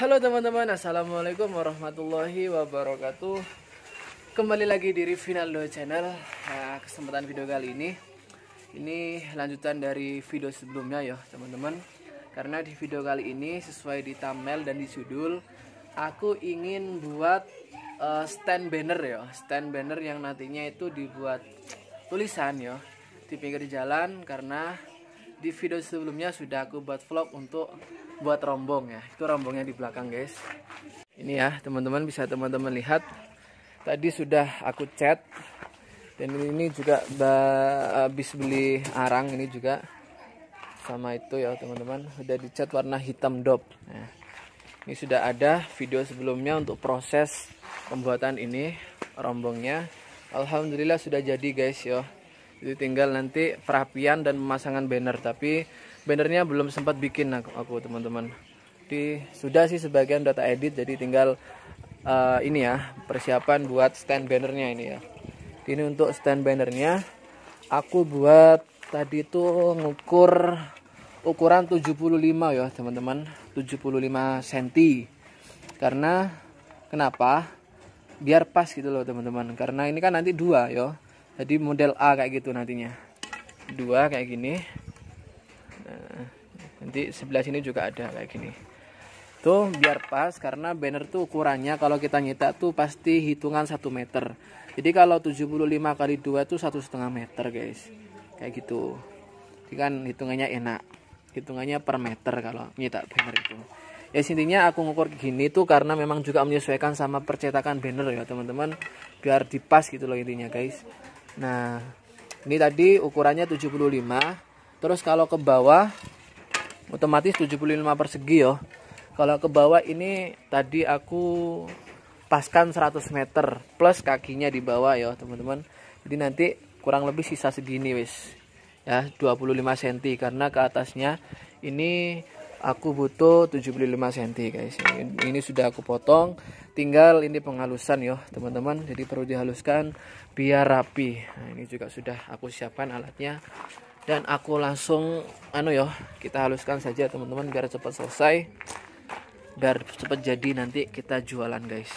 Halo teman-teman, assalamualaikum warahmatullahi wabarakatuh. Kembali lagi di Rifinalo Channel. Nah, kesempatan video kali ini lanjutan dari video sebelumnya ya teman-teman. Karena di video kali ini sesuai di thumbnail dan di judul, aku ingin buat stand banner ya, stand banner yang nantinya itu dibuat tulisan ya di pinggir jalan. Karena di video sebelumnya sudah aku buat vlog untuk buat rombong ya. Itu rombongnya di belakang guys. Ini ya teman-teman, bisa teman-teman lihat. Tadi sudah aku cat. Dan ini juga habis beli arang ini juga. Sama itu ya teman-teman, sudah dicat warna hitam dop. Nah, ini sudah ada video sebelumnya untuk proses pembuatan ini rombongnya. Alhamdulillah sudah jadi guys yo. Jadi tinggal nanti perapian dan pemasangan banner, tapi bannernya belum sempat bikin aku teman-teman. Sudah sih sebagian data edit, jadi tinggal ini ya persiapan buat stand bannernya ini ya. Ini untuk stand bannernya aku buat tadi tuh ngukur ukuran 75 ya teman-teman, 75 cm. Karena kenapa? Biar pas gitu loh teman-teman, karena ini kan nanti dua yo, jadi model A kayak gitu nantinya, dua kayak gini. Nah, nanti sebelah sini juga ada kayak gini tuh, biar pas. Karena banner tuh ukurannya kalau kita nyetak tuh pasti hitungan 1 meter, jadi kalau 75 kali 2 tuh 1,5 meter guys, kayak gitu. Jadi kan hitungannya enak, hitungannya per meter kalau nyetak banner itu. Ya intinya aku ngukur gini tuh karena memang juga menyesuaikan sama percetakan banner ya teman-teman, biar dipas gitu loh intinya guys. Nah, ini tadi ukurannya 75, terus kalau ke bawah otomatis 75 persegi ya. Kalau ke bawah ini tadi aku paskan 100 meter plus kakinya di bawah ya teman-teman. Jadi nanti kurang lebih sisa segini wis ya, 25 cm, karena ke atasnya ini aku butuh 75 cm guys. Ini sudah aku potong, tinggal ini penghalusan yo teman-teman, jadi perlu dihaluskan biar rapi. Nah, ini juga sudah aku siapkan alatnya dan aku langsung yo, kita haluskan saja teman-teman biar cepat selesai, biar cepat jadi nanti kita jualan guys.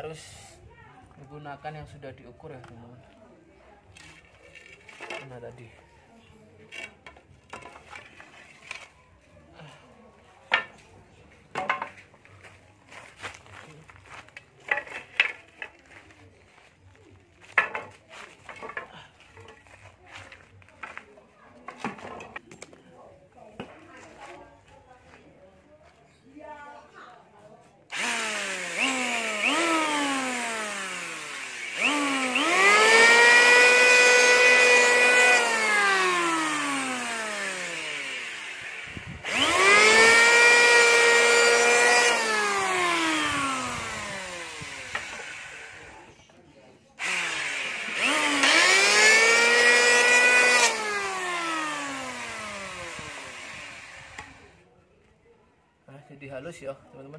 Harus menggunakan yang sudah diukur ya teman-teman. Nah tadi halus ya teman-teman.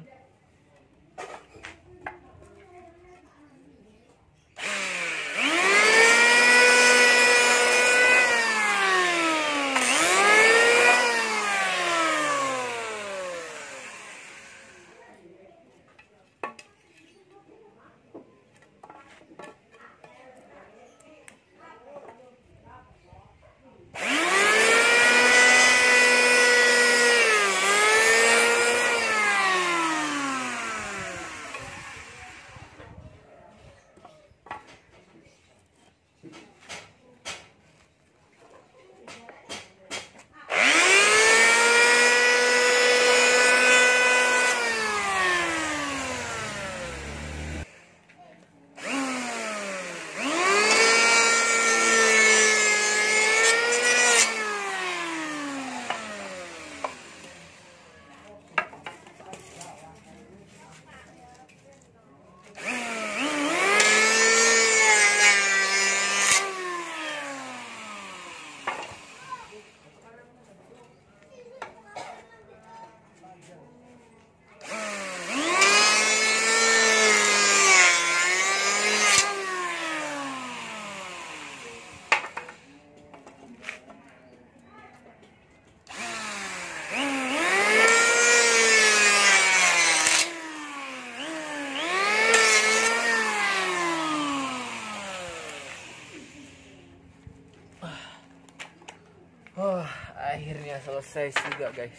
Oh, akhirnya selesai juga guys.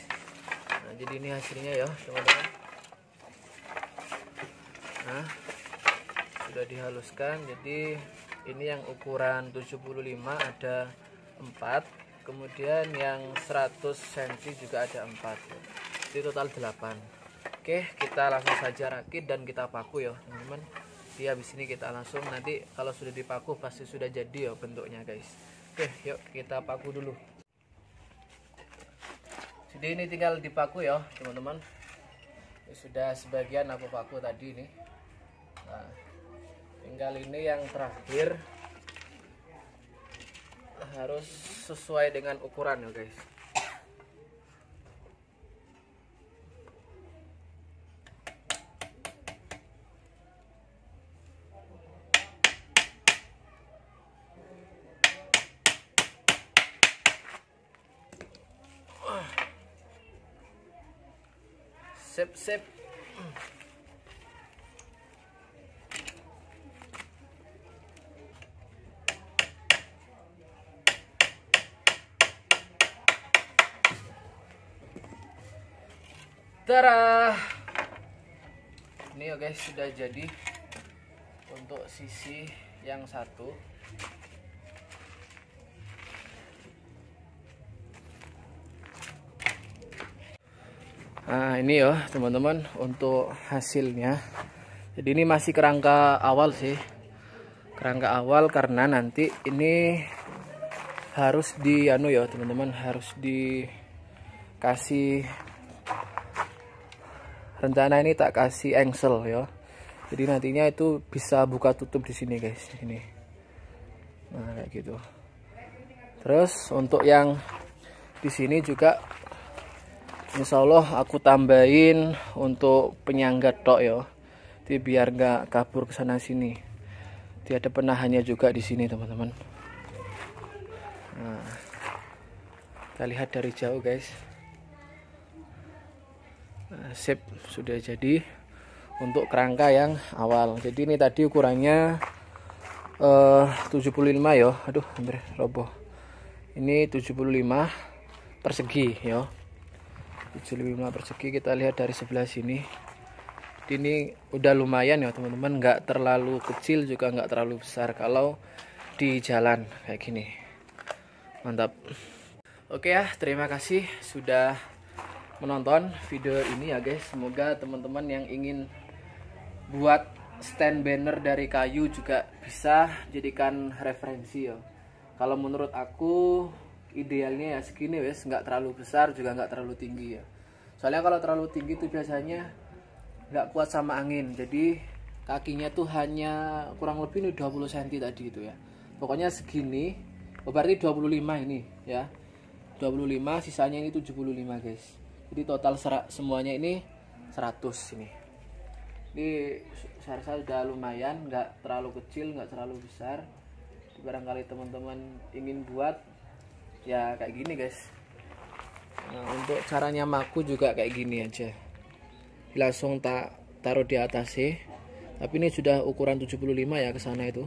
Nah, jadi ini hasilnya ya teman-teman. Nah, sudah dihaluskan. Jadi ini yang ukuran 75 ada 4, kemudian yang 100 cm juga ada 4. Jadi total 8. Oke, kita langsung saja rakit dan kita paku ya teman-teman. Jadi habis ini kita langsung, nanti kalau sudah dipaku pasti sudah jadi ya bentuknya guys. Oke, yuk kita paku dulu. Jadi ini tinggal dipaku ya teman-teman. Sudah sebagian aku paku tadi nih. Nah, tinggal ini yang terakhir harus sesuai dengan ukuran ya guys. Sip. Tara. Ini ya guys, sudah jadi untuk sisi yang satu. Nah, ini ya teman-teman untuk hasilnya. Jadi ini masih kerangka awal sih. Kerangka awal karena nanti ini harus di anu ya teman-teman, harus dikasih, rencana ini tak kasih engsel ya. Jadi nantinya itu bisa buka tutup di sini guys, ini. Nah, kayak gitu. Terus untuk yang di sini juga insya Allah aku tambahin untuk penyangga tok ya. Jadi biar nggak kabur ke sana sini. Jadi ada penahannya juga di sini teman-teman. Nah, kita lihat dari jauh guys. Nah, sip, sudah jadi untuk kerangka yang awal. Jadi ini tadi ukurannya 75 ya. Aduh, hampir roboh. Ini 75 persegi ya. 75 persegi, kita lihat dari sebelah sini. Ini udah lumayan ya teman-teman, nggak terlalu kecil juga nggak terlalu besar kalau di jalan kayak gini. Mantap. Oke ya, terima kasih sudah menonton video ini ya guys. Semoga teman-teman yang ingin buat stand banner dari kayu juga bisa jadikan referensi ya. Kalau menurut aku idealnya ya segini wes, nggak terlalu besar juga nggak terlalu tinggi ya. Soalnya kalau terlalu tinggi tuh biasanya nggak kuat sama angin. Jadi kakinya tuh hanya kurang lebih nih 20 cm tadi itu ya. Pokoknya segini, berarti 25 ini ya. 25, sisanya ini 75 guys. Jadi total semuanya ini 100 ini. Ini saya udah lumayan, nggak terlalu kecil nggak terlalu besar. Barangkali teman-teman ingin buat ya kayak gini guys. Nah, untuk caranya maku juga kayak gini aja, langsung tak taruh di atas sih. Tapi ini sudah ukuran 75 ya, ke sana itu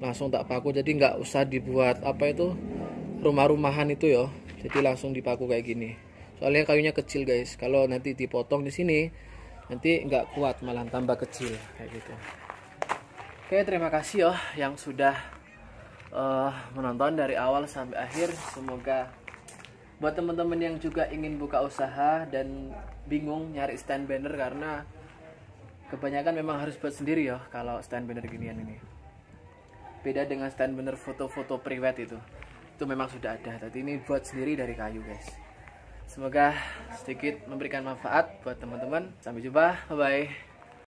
langsung tak paku. Jadi nggak usah dibuat apa itu rumah-rumahan itu ya. Jadi langsung dipaku kayak gini, soalnya kayunya kecil guys. Kalau nanti dipotong di sini nanti nggak kuat, malah tambah kecil kayak gitu. Oke, terima kasih ya yang sudah menonton dari awal sampai akhir. Semoga buat teman-teman yang juga ingin buka usaha dan bingung nyari stand banner, karena kebanyakan memang harus buat sendiri ya kalau stand banner ginian ini. Beda dengan stand banner foto-foto priwet itu memang sudah ada, tapi ini buat sendiri dari kayu guys. Semoga sedikit memberikan manfaat buat teman-teman. Sampai jumpa, bye-bye.